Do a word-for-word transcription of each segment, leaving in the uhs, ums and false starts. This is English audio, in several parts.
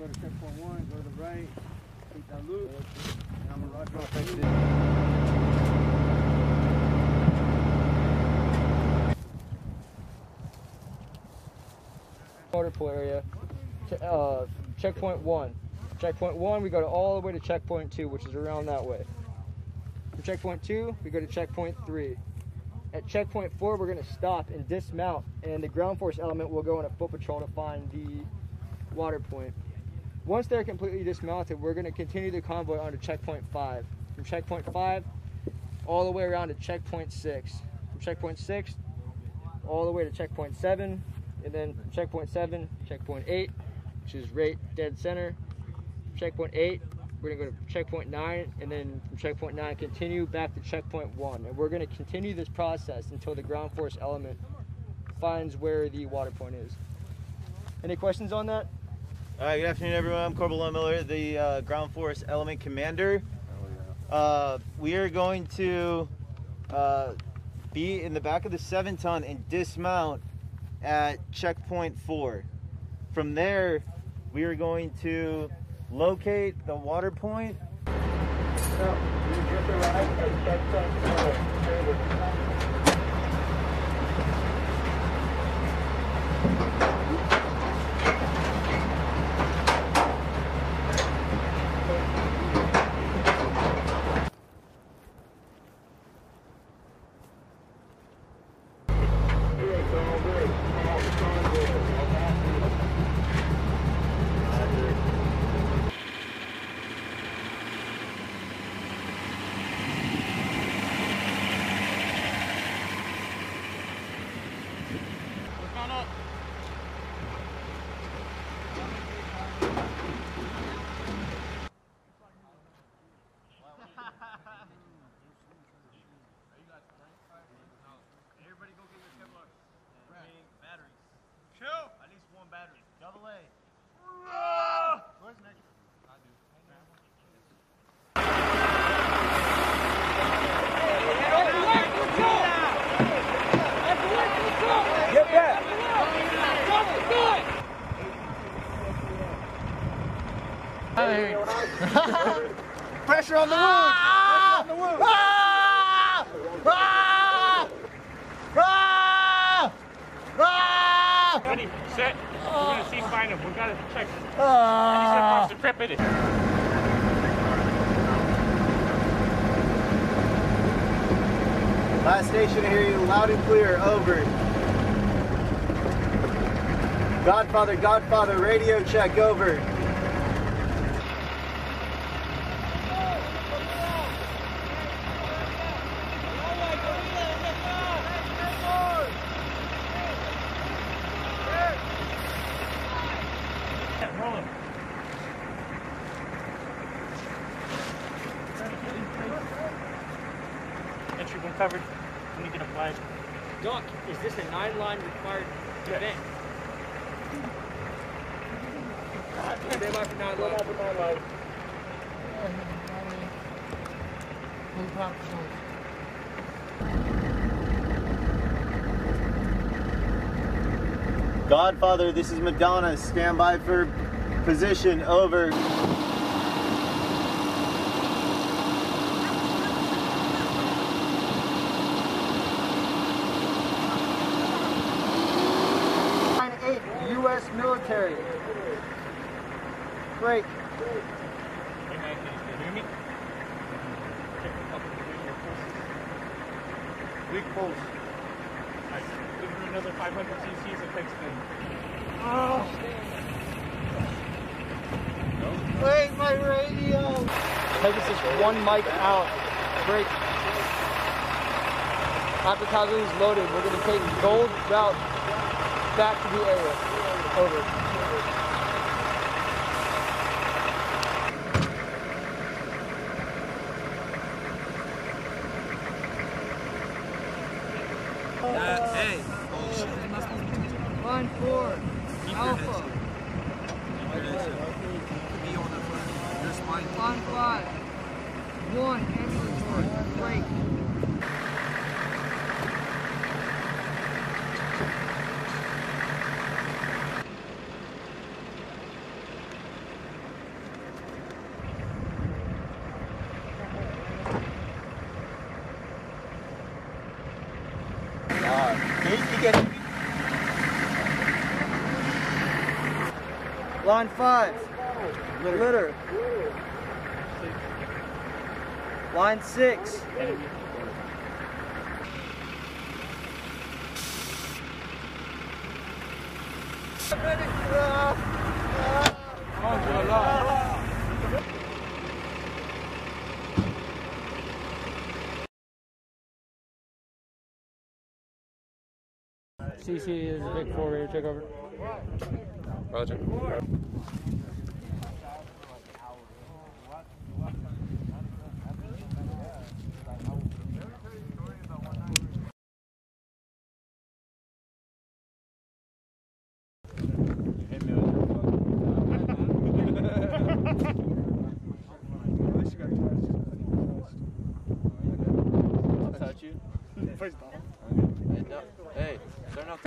go to ten point one, go to the right, keep that loop, and I'm going to rock off like this. Motor pool area, uh, checkpoint one. Checkpoint one, we go to all the way to checkpoint two, which is around that way. From checkpoint two, we go to checkpoint three. At checkpoint four, we're going to stop and dismount, and the ground force element will go on a foot patrol to find the water point. Once they're completely dismounted, we're going to continue the convoy on to checkpoint five. From checkpoint five, all the way around to checkpoint six. From checkpoint six, all the way to checkpoint seven, and then from checkpoint seven, checkpoint eight, which is right dead center. Checkpoint eight, we're gonna go to checkpoint nine, and then from checkpoint nine continue back to checkpoint one, and we're gonna continue this process until the ground force element finds where the water point is. Any questions on that? All right, good afternoon everyone. I'm Corporal Lone Miller, the uh, ground force element commander. Uh, we are going to uh, be in the back of the seven ton and dismount at checkpoint four. From there, we are going to locate the water point. No, you just arrived at checkpoint four. Pressure on the wound! Ah! Pressure on the wound! Ah! Ah! Ah! Ah! Ready, set. We're going to see final. We've got to check. Ah! He's going to prep it. Last station, I hear you loud and clear. Over. Godfather, Godfather, radio check. Over. Covered. We can apply. Doc, is this a nine-line required event? Stand by for nine line. For nine line. Move out of the shoulders. Godfather, this is Madonna. Stand by for position. Over. Military. Break. Hey man, can you hear me? Weak pulse. Alright, give her another five hundred cc's of text thing. Oh! Wait, my radio! Pegasus one mic out. Break. After Calgary is loaded, we're going to take gold route back to the area. Over. That's eight. Oh, shit. Line four. Keep Alpha. Be on the front. Just line four. Line five. One. Ambulatory. Break. Line five, litter. litter. Line six. C C is a big four rear, take over. Roger. I'll touch you. First ball. Hey, no. Hey, they're not.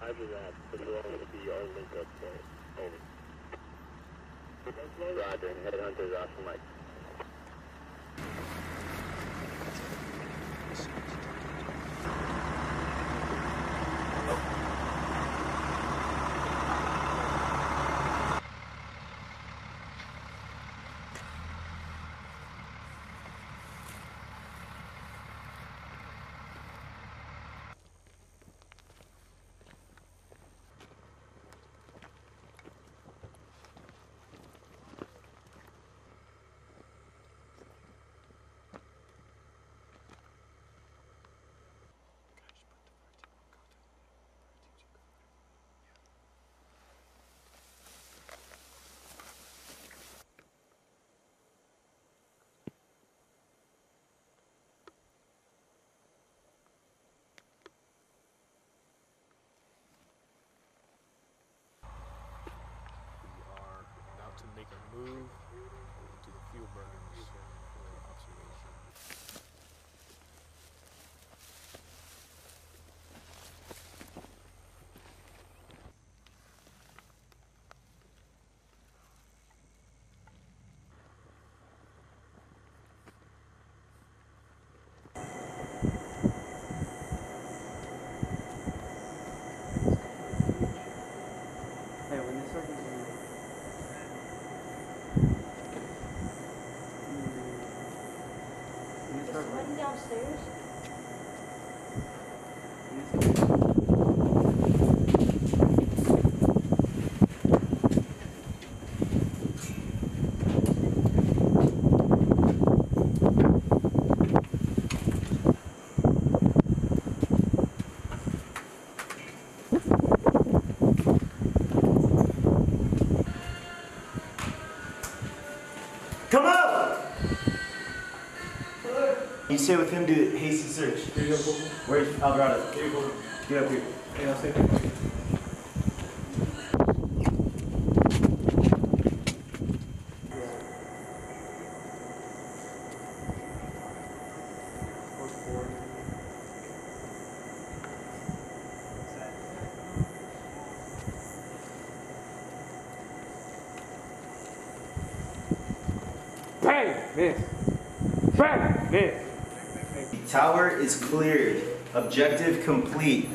Roger that, but you only be our link-up point. Over. Roger, headhunter's off the mic. Make a move to the fuel burners for observation. Hey, when this opens, downstairs. Come out! You stay with him, do a hasty search. Here you go, Bobo. Where's Alvarado? Here you go. Get up here. Hey, I'll stay with you. Four, four. The tower is cleared. Objective complete.